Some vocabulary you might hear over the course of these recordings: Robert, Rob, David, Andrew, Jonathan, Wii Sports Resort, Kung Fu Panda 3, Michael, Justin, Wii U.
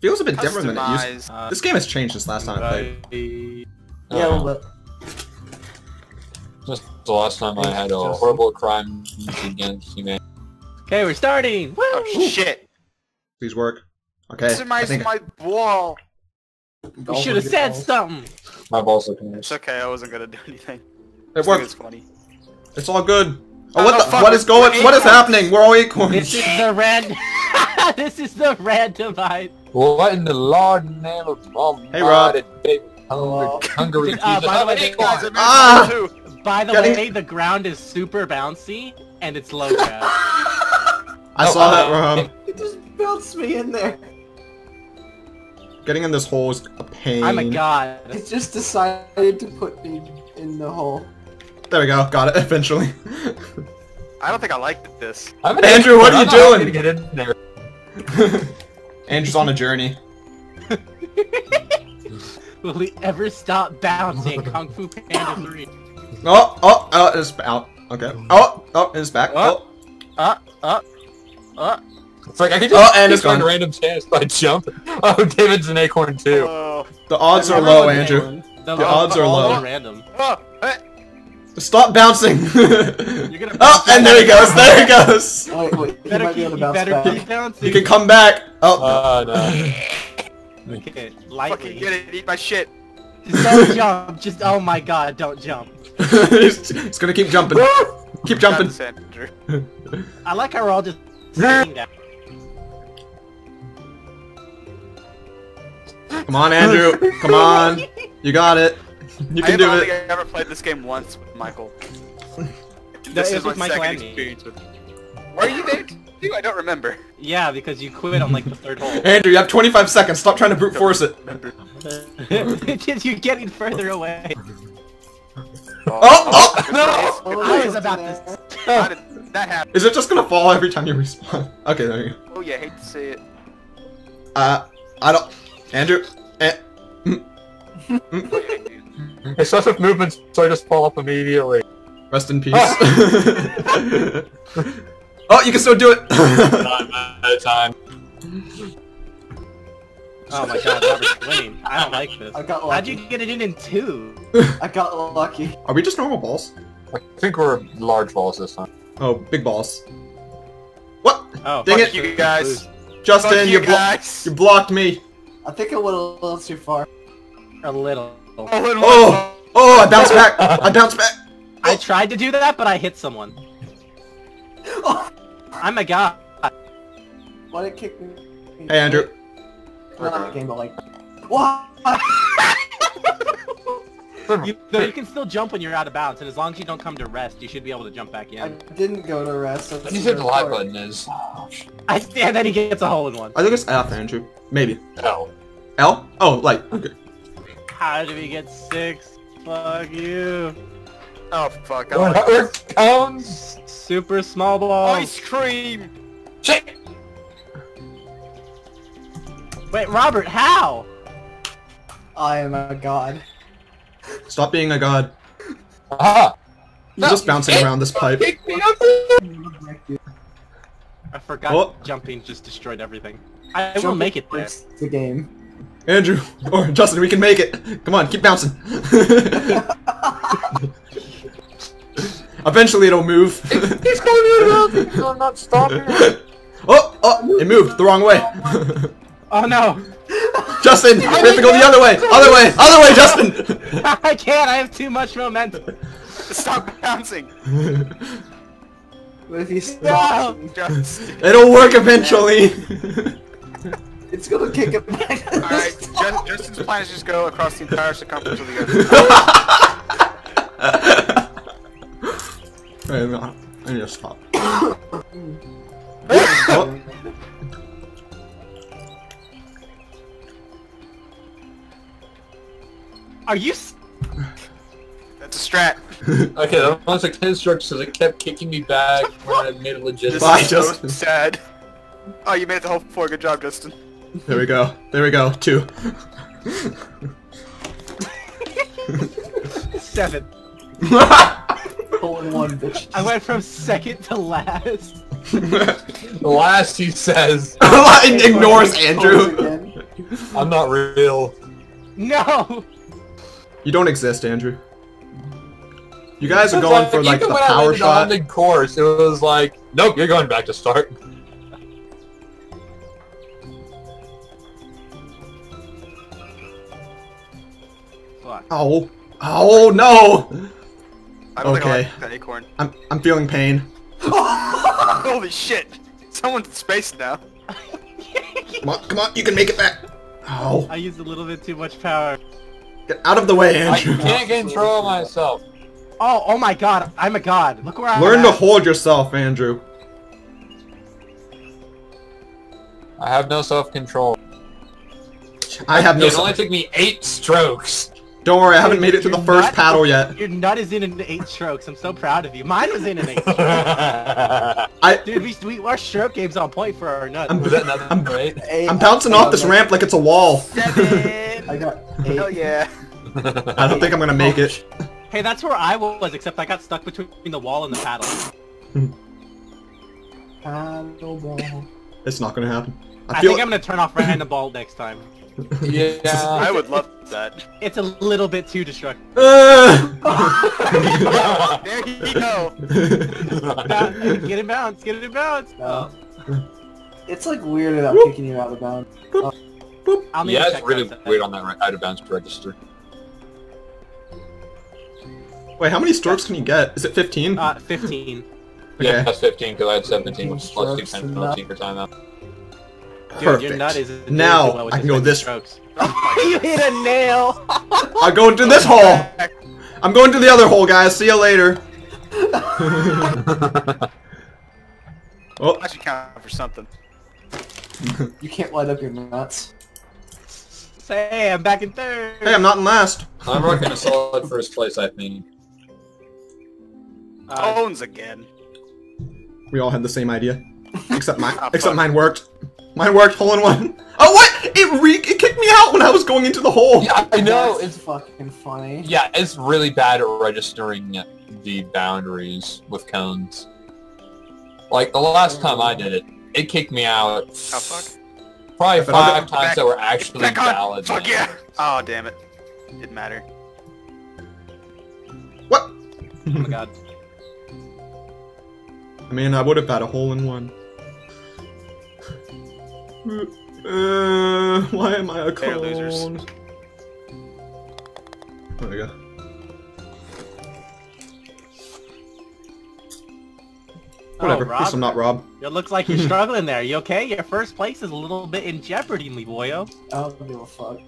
Feels a bit different than it used. This game has changed since last time I played. Yeah, a little bit. Just the last time I had a horrible crime against humanity. Okay, we're starting! Woo! Oh shit! Please work. Okay. This is my wall! You should have said something! My balls looking nice. It's okay, I wasn't gonna do anything. It worked! It's funny. It's all good! Oh, what is happening? We're all acorns! This is the red... This is the randomized. What in the Lord name of Mom? Hey, Rob. Hungry. By the way, the ground is super bouncy and it's low grab. I saw that, Rob. It just bounced me in there. Getting in this hole is a pain. Oh my god. It just decided to put me in the hole. There we go. Got it eventually. I don't think I liked this. Andrew, what are you doing? Get in there. Andrew's on a journey. Will he ever stop bouncing? Kung Fu Panda 3. Oh, it's out. Okay. Oh, it's back. It's like I could just and it's on random chance by jumping. Oh, David's an acorn too. The odds are low, Andrew. The odds are low. Random. Stop bouncing! And there he goes! There he goes! Oh, wait, you might be able to bounce back. You can come back! Oh! No. Okay, lightly. Fucking get it, eat my shit! Just don't jump! Just, oh my god, don't jump. It's gonna keep jumping. Keep jumping! I like how we're all just sitting down. Come on, Andrew! Come on! You got it! You can do it. I don't think I've ever played this game once with Michael. This is my second experience with him. Were you there too? I don't remember. Yeah, because you quit on like the third hole. Andrew, you have 25 seconds. Stop trying to brute force it. You're getting further away. Oh! I was about this. How did that happen? Is it just gonna fall every time you respawn? Okay, there you go. Oh yeah, I hate to say it. I don't. Andrew. Excessive movements, so I just fall up immediately. Rest in peace. Oh, you can still do it! I'm out of time. Oh my god, Robert's winning. I don't like this. I got lucky. How'd you get it in 2? I got lucky. Are we just normal balls? I think we're large balls this time. Oh, big balls. What? Oh, dang it! You guys. Justin, you blocked me. I think I went a little too far. A little. Oh, I bounced back! I bounced back! I tried to do that, but I hit someone. Oh my god. Why did it kick me? Hey, Andrew. Not game, but like... What? you can still jump when you're out of bounds, and as long as you don't come to rest, you should be able to jump back in. I didn't go to rest. So you said the live button is. And then he gets a hole in one. I think it's F, Andrew. Maybe. L. L? Oh, like, okay. How did we get 6? Fuck you. Oh fuck, I don't know. Cones! Super small ball. Ice cream! Shit! Wait, Robert, how? I am a god. Stop being a god. Ah! You're just bouncing around this pipe. Pick me up. I forgot jumping just destroyed everything. I will make it there. The game. Andrew, or Justin, we can make it! Come on, keep bouncing! Eventually it'll move. He's going to move! I'm not stopping! Oh! It moved the wrong way! Oh no! Justin, we have to go the other way! Other way! Other way, Justin! I can't, I have too much momentum! Stop bouncing! What if he stops? No. It'll work eventually! It's gonna kick it back. Alright, Justin's plan is just go across the entire circumference of the earth. Wait, I need to stop. Oh. Are you s- That's a strat. Okay, that was like 10 strokes because it kept kicking me back when I made it legit. Bye, Justin. Sad. Oh, you made it the whole floor. Good job, Justin. There we go. There we go. 2. 7. Hole in one, bitch. I went from second to last. Last, he says. Ignores Andrew. I'm not real. No! You don't exist, Andrew. You guys are going for, like, the power shot. Even when I landed on the course, it was like, nope, you're going back to start. Ow. Oh no! I'm okay. That acorn. I'm feeling pain. Holy shit! Someone's in space now. Come on, come on, you can make it back. Ow. I used a little bit too much power. Get out of the way, Andrew. I can't control myself. Oh, oh my god, I'm a god. Look where I'm Learn to hold yourself, Andrew. I have no self-control. I have no. It only took me 8 strokes. Don't worry, I haven't made it to the first paddle yet. Your nut is in an 8 strokes. I'm so proud of you. Mine was in an 8 strokes. Dude, our stroke game's on point for our nuts. I'm bouncing off this ramp like it's a wall. 7. I got 8. Hell yeah. I don't think I'm gonna make it. Hey, that's where I was, except I got stuck between the wall and the paddle. Paddle ball. It's not gonna happen. I think I'm gonna turn off random ball next time. Yeah, I would love that. It's a little bit too destructive. There you go. Get in bounds. Get in bounds. No. It's like weird about kicking you out of bounds. Yeah, it's really weird on that out of bounds register. Wait, how many strokes can you get? Is it 15? 15. Okay. Yeah, that's 15 because I had 17, which is +2 times penalty for timeout. Dude, your nut is now well I can go this. You hit a nail. I'll go into this hole. I'm going to the other hole, guys. See you later. Oh, I should count for something. You can't light up your nuts. Say, hey, I'm back in 3rd. Hey, I'm not in last. I'm rocking a solid first place, I think. Bones again. We all had the same idea, except mine. Mine worked. Mine worked, hole-in-1. Oh, what? It kicked me out when I was going into the hole. Yeah, I know. It's fucking funny. Yeah, it's really bad at registering the boundaries with cones. Like, the last time I did it, it kicked me out. Oh, fuck. Probably 5 times that were actually valid. Fuck yeah. Oh, damn it. Didn't matter. What? Oh, my God. I mean, I would have had a hole-in-1. Why am I a clone? They're losers. There we go. Whatever, at least I'm not Rob. It looks like you're struggling there. You okay? Your first place is a little bit in jeopardy, me boyo. I don't give a fuck.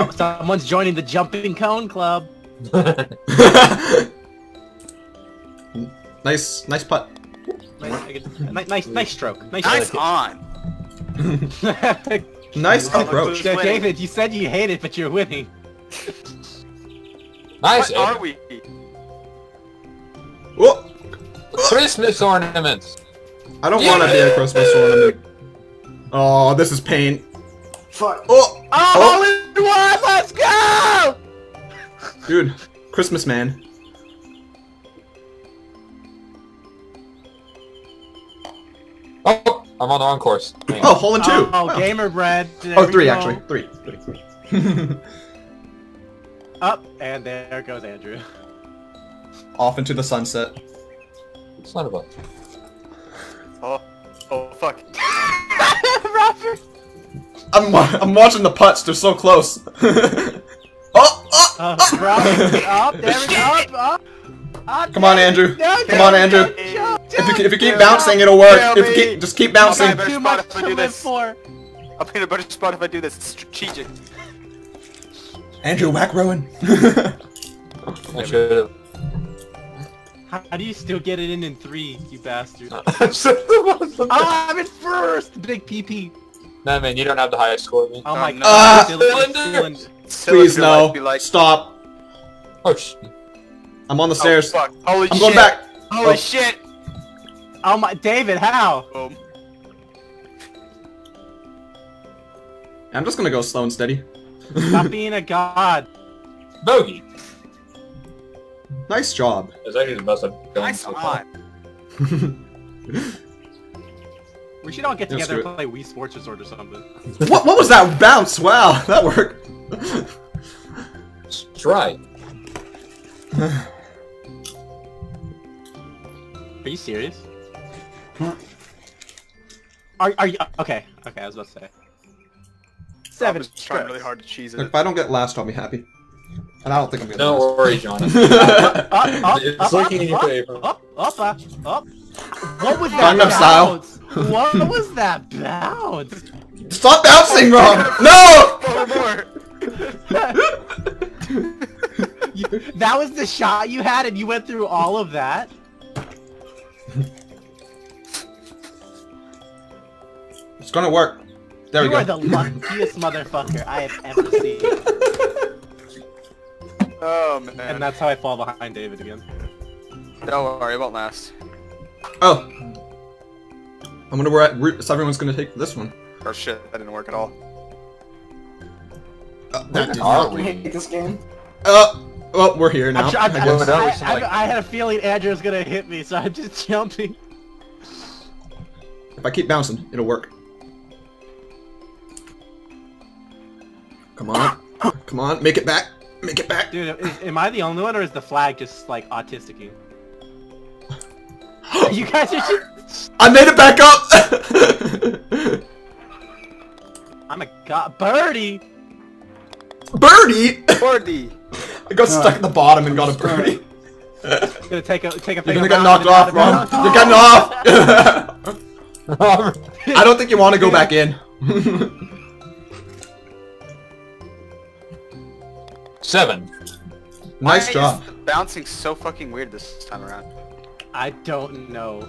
Oh, someone's joining the Jumping Cone Club. Nice putt. Nice stroke. Nice on. Nice approach. David, you said you hate it, but you're winning. Nice. What are we? Whoa. Christmas ornaments. I don't want to be a Christmas ornament. Oh, this is pain. Fuck. Oh. Oh, let's go. Dude, Christmas man. Oh, I'm on the wrong course. Oh, hole-in-2. Oh, wow. Gamer bread. Oh, 3 actually. 3. Up and there goes Andrew. Off into the sunset. Son of a. Oh, fuck. Robert. I'm watching the putts. They're so close. Robert, up there we go. Up. Come on, Andrew. Come on, Andrew. If you keep bouncing, it'll work. If you just keep bouncing. I'll be in a better spot if I do this. It's strategic. Andrew, whack Rowan. How do you still get it in 3, you bastard? I'm in 1st. Big PP. Nah, man, you don't have the highest score, man. Oh my god. Please no. Stop. Oh shit. I'm on the stairs. Fuck. Holy shit. I'm going back. Holy shit. Oh my, David, how? I'm just gonna go slow and steady. Stop being a god. Bogey. Nice job. That's actually the best I've done. Nice spot. We should all get together and play Wii Sports Resort or something. What was that bounce? Wow, that worked. Try. Are you serious? Are you okay, I was about to say. Seven. Trying really hard to cheese it. If I don't get last, I'll be happy. And I don't think I'm gonna get last. Don't worry, Jonathan. It's looking in your favor. Up. What was that bounce? What was that bounce? Stop bouncing, Rob! No! That was the shot you had, and you went through all of that? It's gonna work. There we go. You are the luckiest motherfucker I have ever seen. Oh, man. And that's how I fall behind David again. Don't worry, it won't last. Oh. I wonder where so everyone's gonna take this one. Oh shit, that didn't work at all. That did not work. Hit this game? Well, we're here now. I had a feeling Andrew was gonna hit me, so I'm just jumping. If I keep bouncing, it'll work. Come on. Come on, make it back. Make it back. Dude, am I the only one, or is the flag just, like, autistic-y? You guys are just... I made it back up! I'm a god... Birdie! Birdie? Birdie! I got stuck at the bottom and got a birdie. It's gonna take a thing. You got knocked off, Rob. You got knocked off! I don't think you want to go back in. Seven. Nice job. Bouncing so fucking weird this time around. I don't know.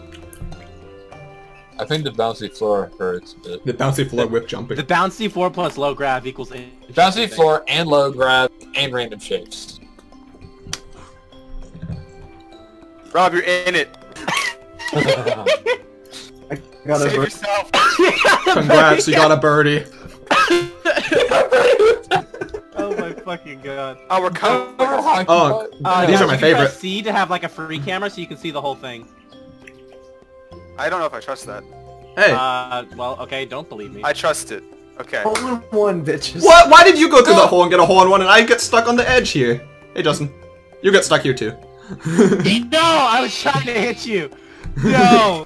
I think the bouncy floor hurts a bit. The bouncy floor whip jumping. The bouncy floor plus low grab equals... Bouncy floor and low grab and random shapes. Rob, you're in it. I got Save yourself. Congrats, you got a birdie. Oh my fucking god. Oh, we're coming. Oh, these are my favorite. Press C to have like a free camera so you can see the whole thing. I don't know if I trust that. Hey. Well, okay, don't believe me. I trust it. Okay. Hole in one, bitches. What? Why did you go through the hole and get a hole in one and I get stuck on the edge here? Hey, Justin. You get stuck here too. No! I was trying to hit you! No!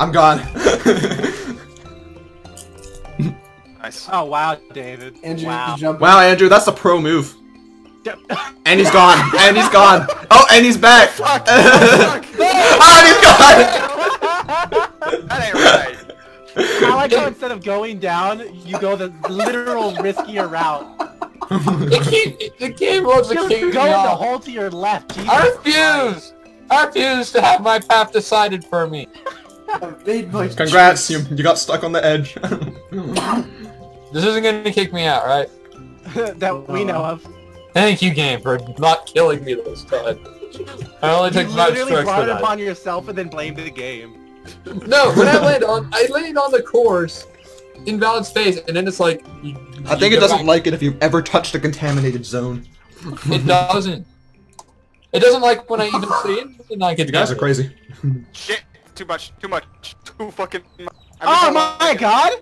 I'm gone. Nice. Oh, wow, David. Andrew, wow, Andrew, that's a pro move. And he's gone. And he's gone. Oh, and he's back. Fuck. Oh, fuck. Oh, and he's gone. That ain't right. I like how instead of going down, you go the literal riskier route. The game rules the king. Just go the hole to your left. Jesus. I refuse to have my path decided for me. Congrats, you got stuck on the edge. This isn't gonna kick me out, right? That we know of. Thank you, game, for not killing me this time. I only took 5 strikes for that. You literally brought it upon yourself and then blamed the game. No, when I landed on the course, in valid space, and then it's like... I think it doesn't like it if you've ever touched a contaminated zone. It doesn't. It doesn't like when I even see it, and I get to go. You guys are crazy. Shit. Too fucking much. Oh my god!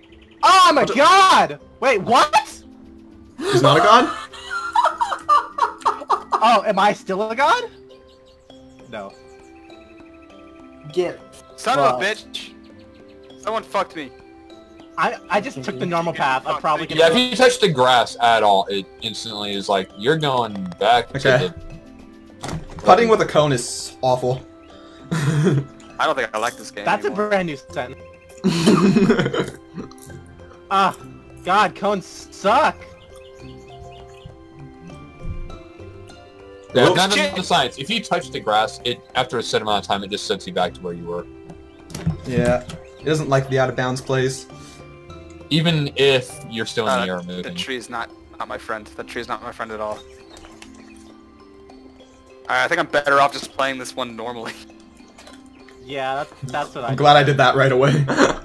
Oh my god! Wait, what? He's not a god? Oh, am I still a god? No. Get. Son of a bitch! Someone fucked me. I just took the normal path. I'm probably gonna. Yeah, if you touch the grass at all, it instantly is like, you're going back to the... Putting with a cone is awful. I don't think I like this game anymore. That's a brand new sentence. Ah, god, cones suck. Yeah, none of the science. If you touch the grass, it after a set amount of time, it just sends you back to where you were. Yeah, it doesn't like the out of bounds plays. Even if you're still in the air moving. That tree is not my friend. That tree is not my friend at all. Alright, I think I'm better off just playing this one normally. Yeah, that's what I did. I'm glad I did that right away.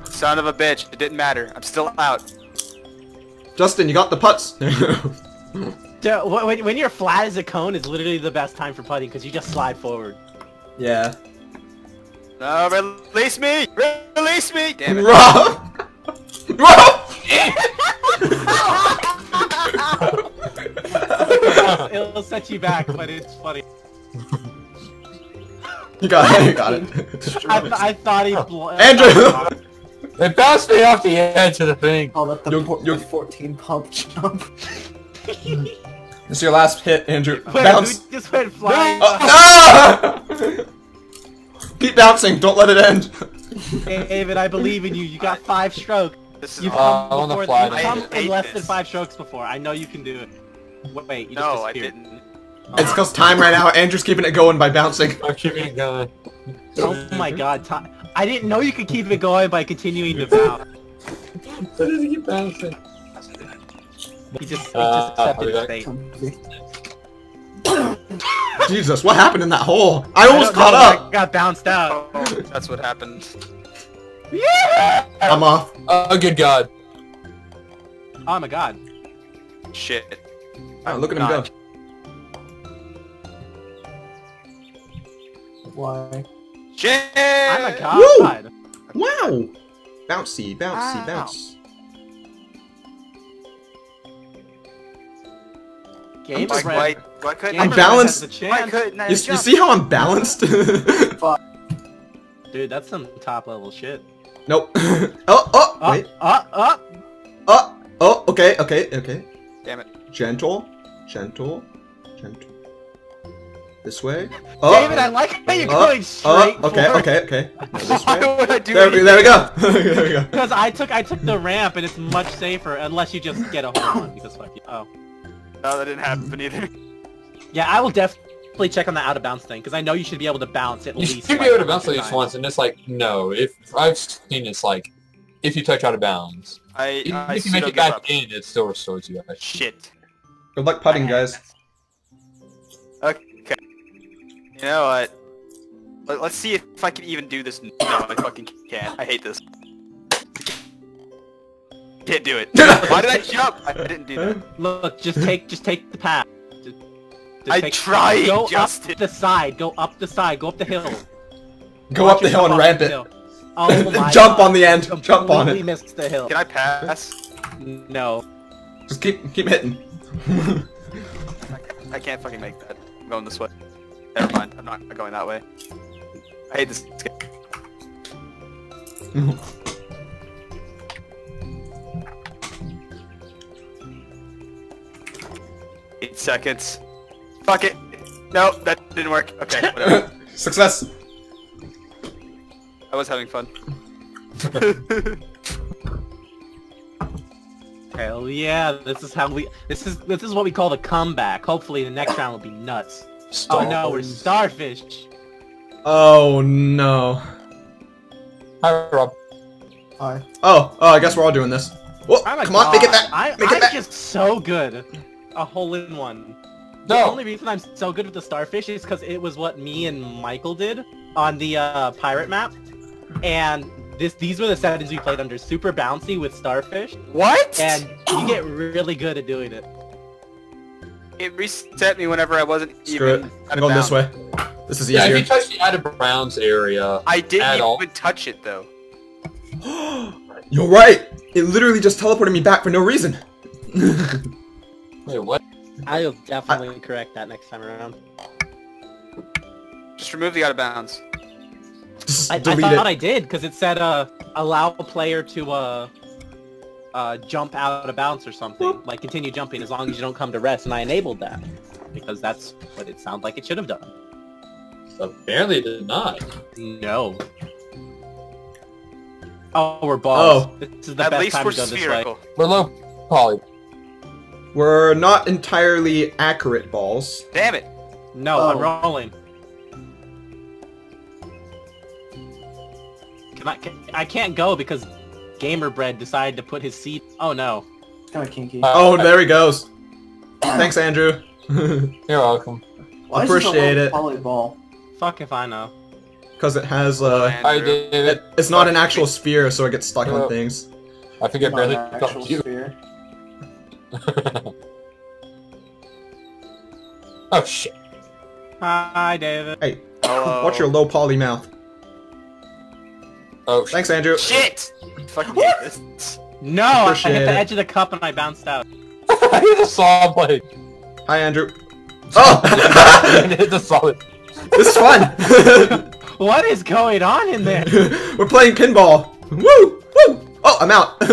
Son of a bitch, it didn't matter. I'm still out. Justin, you got the putts. When you're flat as a cone is literally the best time for putting because you just slide forward. Yeah. No, release me! Release me! Damn it. Rob! Rob! It'll set you back, but it's funny. You got it, you got it. I thought he blew. Andrew! They bounced me off the edge of the thing. Oh, let the you're 14 pump jump. This is your last hit, Andrew. Wait, bounce! We just went flying. No! Keep bouncing, don't let it end. Hey, David, I believe in you. You got 5 strokes. You've come in less than 5 strokes before. I know you can do it. Wait, you just disappeared. No, I didn't. Oh. It's because time ran out. Andrew's keeping it going by bouncing. I'm keeping it going. Oh my god, time. I didn't know you could keep it going by continuing to bounce. Why does he keep bouncing? He just accepted his fate. Jesus, what happened in that hole? I almost caught up! I got bounced out. Oh, that's what happened. Yeah! I'm off. Oh, good god. Oh my god. Shit. Oh, look at him go. Why? Shit! I'm a god. Woo! Wow! Bouncy, bouncy, bounce. Game is right. Why couldn't I'm balanced. You see how I'm balanced? Fuck. Dude, that's some top level shit. Nope. Wait. Okay, okay. Damn it. Gentle, gentle, gentle. This way. Oh. David, I like how you're going straight. Okay. This way. There we go. There we go. Because I took the ramp and it's much safer unless you just get a hold on because fuck you. Oh. No, that didn't happen either. Yeah, I will definitely check on the out-of-bounds thing, because I know you should be able to bounce at least. You should be able to bounce at least once, and it's like, no. If I've seen it's like, if you touch out-of-bounds, if you make it back in, it still restores you. Shit. Good luck putting, guys. Okay. You know what? Let's see if I can even do this. No, I fucking can't. I hate this. Can't do it. Why did I jump? I didn't do that. Look, just take the path. I tried. Go up the side. Go up the side. Go up the hill. Go up the hill and ramp it. Oh my jump on the end. Jump on it. We missed the hill. Can I pass? No. Just keep hitting. I can't fucking make that. I'm going this way. Never mind. I'm not going that way. I hate this game. Seconds. Fuck it. No, that didn't work. Okay, whatever. Success. I was having fun. Hell yeah! This is how we. This is what we call the comeback. Hopefully, the next round will be nuts. Starfish. Oh no, we're starfish. Oh no. Hi, Rob. Hi. Oh, I guess we're all doing this. Whoa, come on, make it back. I'm just so good. A hole-in-one. No. The only reason I'm so good with the starfish is because it was what me and Michael did on the pirate map, and these were the settings we played under, super bouncy with starfish. What? And you get really good at doing it. It reset me whenever I wasn't even. I'm going this way. This is easier. Yeah, if you touch the out-of-bounds area, I didn't even touch it though. You're right. It literally just teleported me back for no reason. Wait, what? I'll definitely correct that next time around. Just remove the out of bounds. I thought I did, because it said allow a player to jump out of bounds or something. Whoop. Like continue jumping as long as you don't come to rest, and I enabled that. Because that's what it sounds like it should have done. Apparently it did not. No. Oh, we're balls. Oh. This is the At best least time we're to go spherical. This way. We're low poly. We're not entirely accurate balls. Damn it! No, I'm rolling. I can't go because Gamerbread decided to put his seat. Oh no! Kind of kinky. Oh, there he goes. Thanks, Andrew. You're welcome. Why appreciate is it. Volleyball. Fuck if I know. Because it has it's not an actual sphere, so it gets stuck on things. I forget barely touched you. Sphere. Oh shit. Hi David. Hey. Hello. Watch your low poly mouth. Oh, shit. Thanks, Andrew. Shit! I fucking hate this. No, I hit the edge of the cup and I bounced out. I hit a solid plate. Hi, Andrew. Oh! I hit the solid. This is fun. What is going on in there? We're playing pinball. Woo! Woo! Oh, I'm out.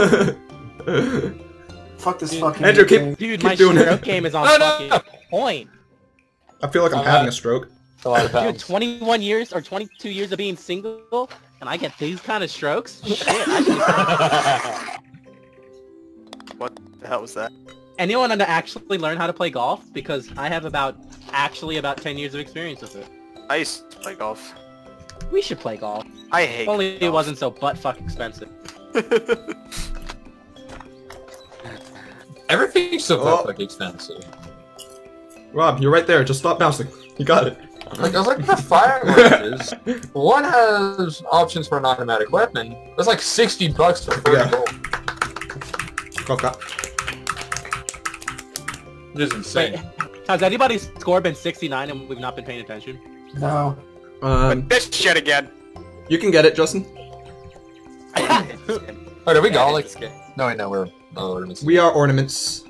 Fuck this fucking Andrew, keep doing it. Dude, my stroke game is on fucking point. I feel like I'm having a stroke. A lot of dude, 21 years or 22 years of being single, and I get these kind of strokes? Shit, I should... What the hell was that? Anyone want to actually learn how to play golf? Because I have about 10 years of experience with it. I used to play golf. We should play golf. I hate golf. It wasn't so butt-fuck expensive. Everything's so butt-fuck expensive. Rob, you're right there. Just stop bouncing. You got it. Like, I was like, the fire ranges. One has options for an automatic weapon. That's like $60 for 30 gold. Okay. It is insane. Wait, has anybody's score been 69 and we've not been paying attention? No. But this shit again. You can get it, Justin. Alright, are we Like, no, wait, no, we're ornaments. We are ornaments.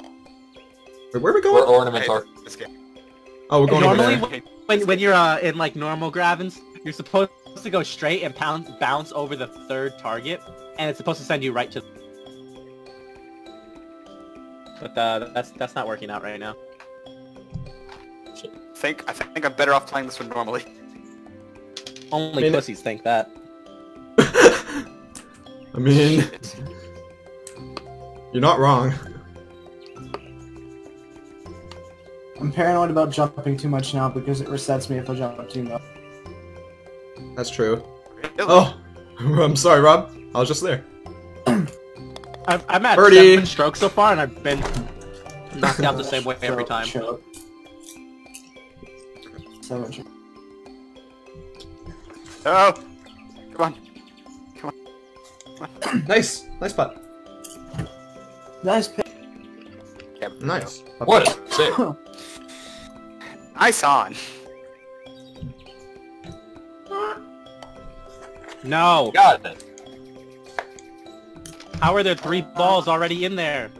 Wait, where are we going? We're ornaments. Oh, we're going over there. When you're in like normal gravins, you're supposed to go straight and bounce over the third target, and it's supposed to send you right to. But that's not working out right now. Shit. I think I'm better off playing this one normally. Only pussies think that. I mean, you're not wrong. I'm paranoid about jumping too much now because it resets me if I jump too much. That's true. Really? Oh, I'm sorry, Rob. I was just there. I'm at 7 strokes so far, and I've been knocked out the same way every time. So much. Oh, come on, come on. Come on. Nice, nice putt. Nice pick. Yeah, nice. What a save. Nice on. No. Got it. How are there 3 balls already in there?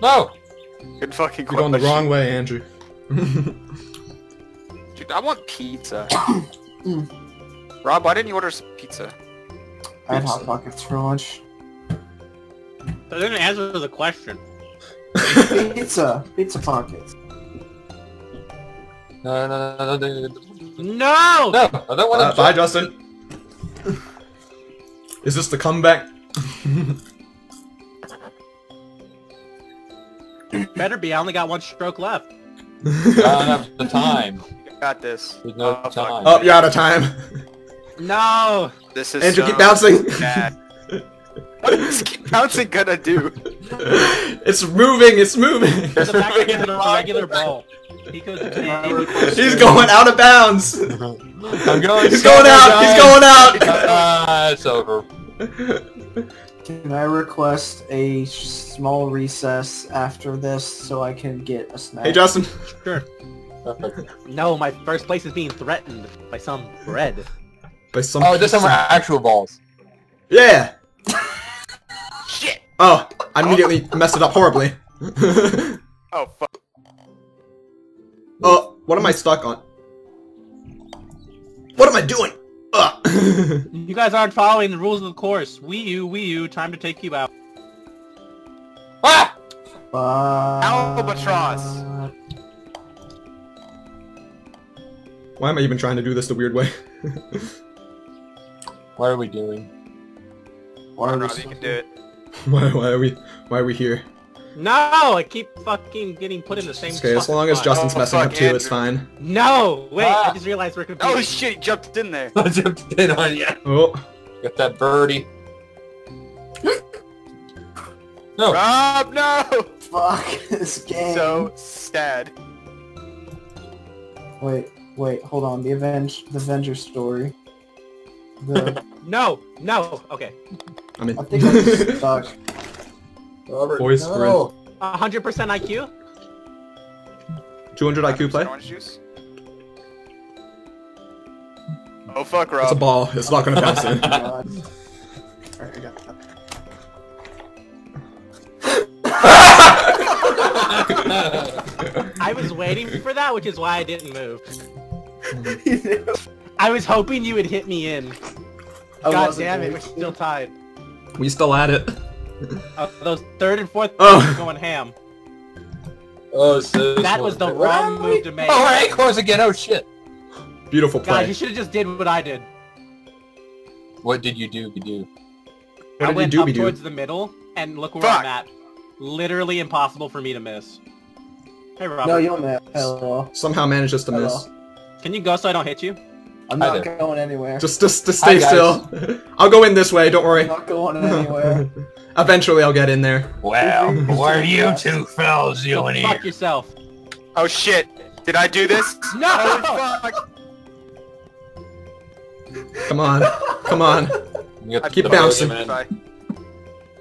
No. Good fucking question. You're going the wrong way, Andrew. Dude, I want pizza. Rob, why didn't you order some pizza? I had Hot Pockets for lunch. I didn't answer the question. Pizza. Pizza Pockets. No, no, no, no, no. No! No, I don't want to. Bye, Justin. Is this the comeback? Better be. I only got 1 stroke left. You're out of the time. You got this. There's no time. Oh, you're out of time. No. This is. Andrew, keep bouncing. Bad. What is keep bouncing gonna do? It's moving. It's moving. It's moving in a regular ball. He's going out of bounds! He's going out! He's going out! It's over. Can I request a small recess after this so I can get a snack? Hey, Justin! Sure. No, my first place is being threatened by some bread. By some this time we're actual balls. Yeah! Shit! Oh, I immediately messed it up horribly. Oh, fuck. Oh, what am I stuck on? What am I doing? You guys aren't following the rules of the course. Wii U, time to take you out. Ah! Albatross! Why am I even trying to do this the weird way? What are we doing? Why are we you can do it. Why are we here? No, I keep fucking getting put in the same. Okay, as long as Justin's messing up too, it's fine. No, wait, I just realized we're competing. Oh shit, he jumped in there. I jumped in on you. Oh, got that birdie. No, Rob, no. Fuck this game. So sad. Wait, wait, hold on. The Avenger story. The... No, no. Okay. I mean, I think I'm stuck. Robert, voice 100% IQ? 200 IQ play? Oh fuck, Rob. It's a ball. It's not gonna pass in. Alright, I got that. I was waiting for that, which is why I didn't move. I was hoping you would hit me in. God damn it, we're still tied. We still at it. Those third and fourth are going ham. Oh, so that was the wrong move to make. Alright, acorns again. Oh shit. Beautiful play. Guys, you should have just did what I did. What did you do? I went up towards the middle, and look where I'm at. Literally impossible for me to miss. Hey, Robert. No, you'll miss. Hello. Somehow managed just to miss. Can you go so I don't hit you? I'm not going anywhere. Just stay still. I'll go in this way. Don't worry. I'm not going anywhere. Eventually, I'll get in there. Well, where are you two fellas doing here? Fuck yourself. Oh shit! Did I do this? No! Oh, fuck. Come on, come on. Keep bouncing. Man.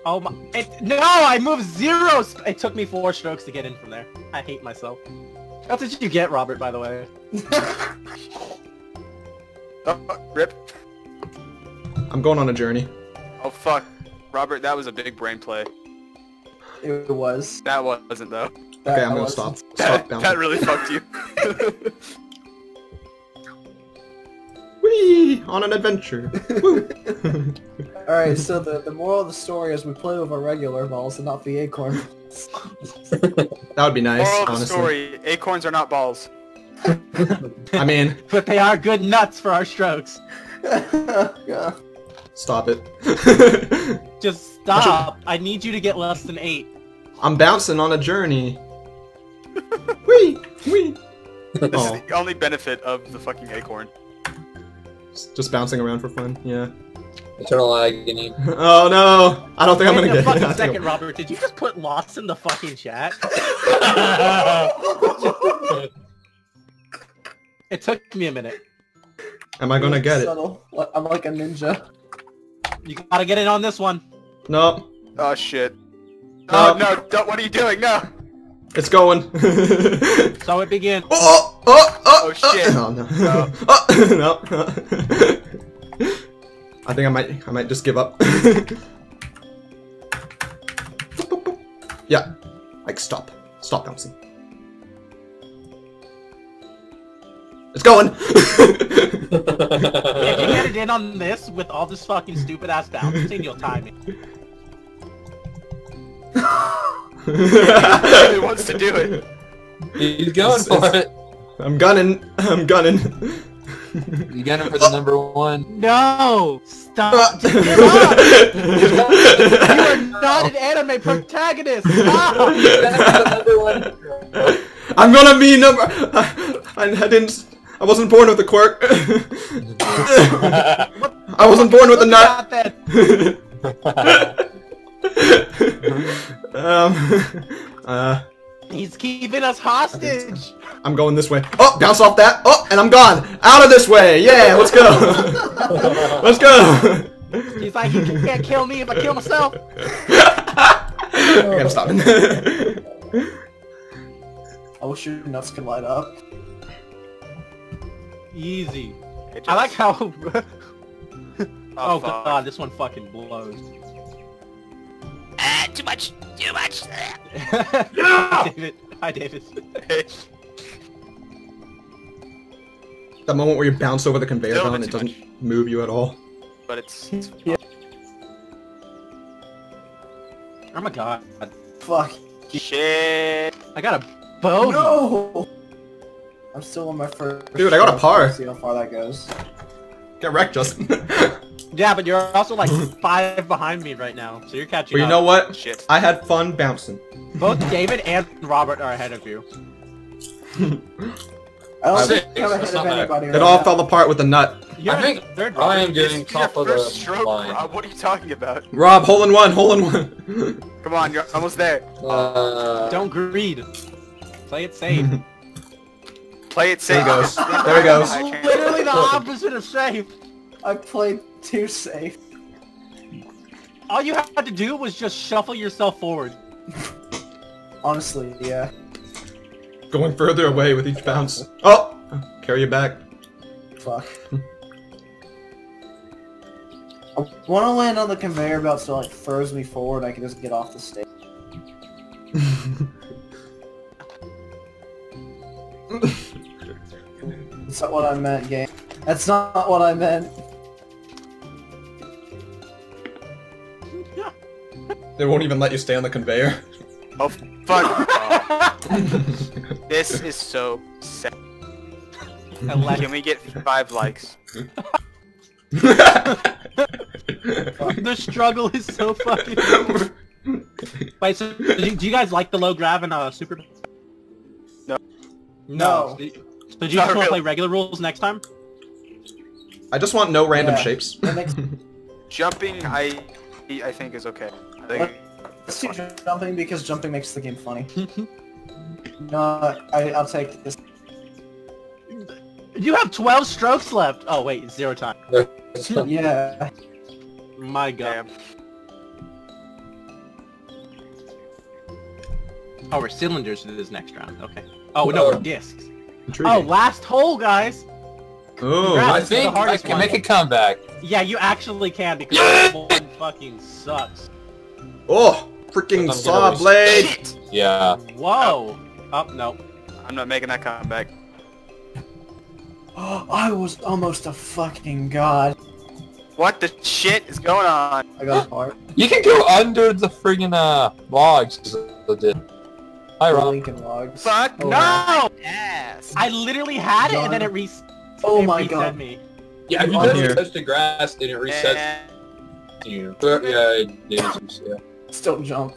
Oh my! No, I moved zero. It took me 4 strokes to get in from there. I hate myself. How did you get, Robert? By the way. Oh, rip. I'm going on a journey. Oh fuck, Robert! That was a big brain play. It was. That wasn't though. Okay, I'm gonna stop. That really fucked you. Whee! On an adventure. Alright, so the moral of the story is we play with our regular balls and not the acorn. That would be nice. Moral of the story, acorns are not balls. I mean, but they are good nuts for our strokes. Yeah. Stop it. Just stop. I need you to get less than 8. I'm bouncing on a journey. Whee! Whee! This is the only benefit of the fucking acorn. Just bouncing around for fun, yeah. Eternal agony. Oh no! I don't think I'm gonna get it. Second, Robert, did you just put lost in the fucking chat? It took me a minute. Am I gonna get it? I'm like a ninja. You gotta get in on this one. No. Oh shit. Oh no! Don't, what are you doing? No. It's going. So it begins. Oh! Oh! Oh! Oh shit! Oh no! No! Oh, no! I think I might just give up. Yeah. Like stop. Stop bouncing. It's going! If you get it in on this with all this fucking stupid ass bouncing, you'll time it. He really wants to do it. He's going for it. I'm gunning. I'm gunning. You gunning for the #1. No! Stop! Get up! You are not an anime protagonist! Stop! You gunning for the #1. I'm gonna be number. I didn't. I wasn't born with a quirk. I wasn't born with a nut. He's keeping us hostage. I'm going this way. Oh, bounce off that. Oh, and I'm gone. Out of this way. Yeah, let's go. Let's go. He's like, you can't kill me if I kill myself. Okay, I'm stopping. I wish your nuts could light up. Easy. I like how. Oh god, this one fucking blows. Too much! Too much! Hi, David. Hi, David. That moment where you bounce over the conveyor belt and it doesn't move you at all. But it's yeah. Oh my god. Fuck. Shit. I got a bone. No! I'm still on my first. Dude, I got a par. See how far that goes. Get wrecked, Justin. Yeah, but you're also like 5 behind me right now, so you're catching up. Well, you know what? Shit. I had fun bouncing. Both David and Robert are ahead of you. I don't think I'm ahead of anybody. It all fell apart with a nut. I think I am getting top of the stroke, line. Rob, what are you talking about? Rob, hole in one, hole in one. Come on, you're almost there. Don't greed. Play it safe. Play it safe. There he goes. There he goes. It's literally the opposite of safe. I played too safe. All you had to do was just shuffle yourself forward. Honestly, yeah. Going further away with each bounce. Oh! Carry you back. Fuck. I want to land on the conveyor belt so it like, throws me forward. I can just get off the stage. That's not what I meant, game. That's not what I meant. They won't even let you stay on the conveyor. Oh fuck! Oh. This is so sad. Can we get 5 likes? The struggle is so fucking. Wait, so do you guys like the low grab and super? No. No. So do you just want to play regular rules next time? I just want no random shapes. Jumping, I think is okay. I think let's do jumping because jumping makes the game funny. I'll take this. You have 12 strokes left. Oh wait, 0 time. Yeah. My god. Damn. Oh, we're cylinders to this next round. Okay. Oh no, we're discs. Intriguing. Oh, last hole, guys. Ooh, I think I can make a comeback. Yeah, you actually can because the whole fucking sucks. Oh, freaking saw blade. Shit. Yeah. Whoa. Oh no, I'm not making that comeback. I was almost a fucking god. What the shit is going on? I got a heart. You can go under the friggin' logs. Hi, Rob. Logs. Fuck oh, no! Yes. I literally had it and then it reset. Oh my god. Me. Yeah, if you just touch the grass, then it resets you. Yeah, still jump.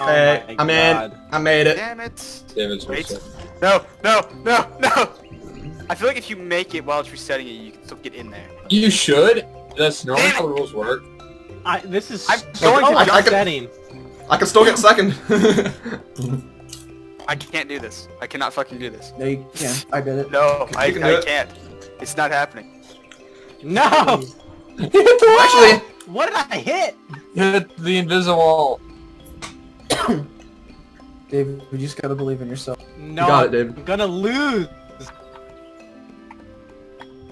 Oh hey, I'm in. I made it. Damn it. Damn it. Wait. No, no, no, no. I feel like if you make it while it's resetting it, you can still get in there. You should. That's normally how the rules work. This is. I'm going to resetting. I can still get second. I can't do this. I cannot fucking do this. No, you can't. I did it. No, I can't. It's not happening. No! You hit the wall! Actually, what did I hit? You hit the invisible wall. David, you just gotta believe in yourself. No, you got it, David. I'm gonna lose.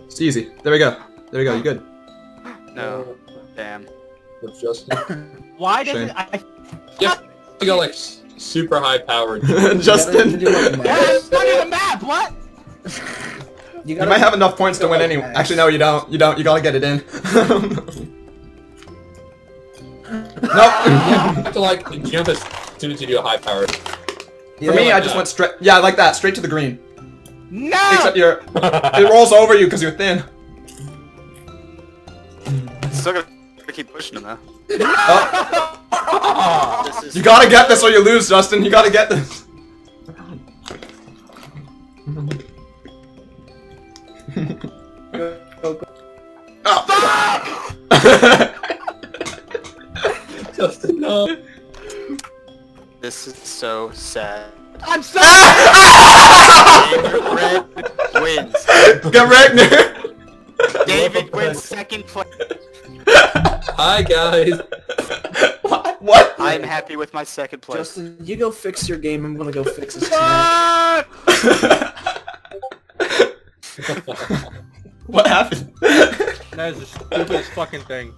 It's easy. There we go. There we go. You good? No. Damn. With Justin. Why did I? Just go like super high powered. Justin. That's not even the map. What? You might have enough points to win anyway. Actually, no, you don't. You don't. You gotta get it in. Nope. You have to like jump as soon as you do a high powered. For me, I just went straight. Yeah, like that, straight to the green. No. Except you're. It rolls over you because you're thin. Still gonna keep pushing him now. Oh. You gotta get this or you lose, Justin. You gotta get this. Go. Oh. Fuck! Justin, no. This is so sad. I'm so sad. David wins. Get Ragnar. David wins second place. Hi guys. What? I'm happy with my second place. Justin, you go fix your game. I'm gonna go fix this. What happened? That is the stupidest fucking thing.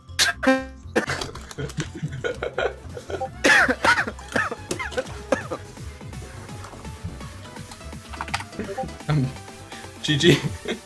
GG.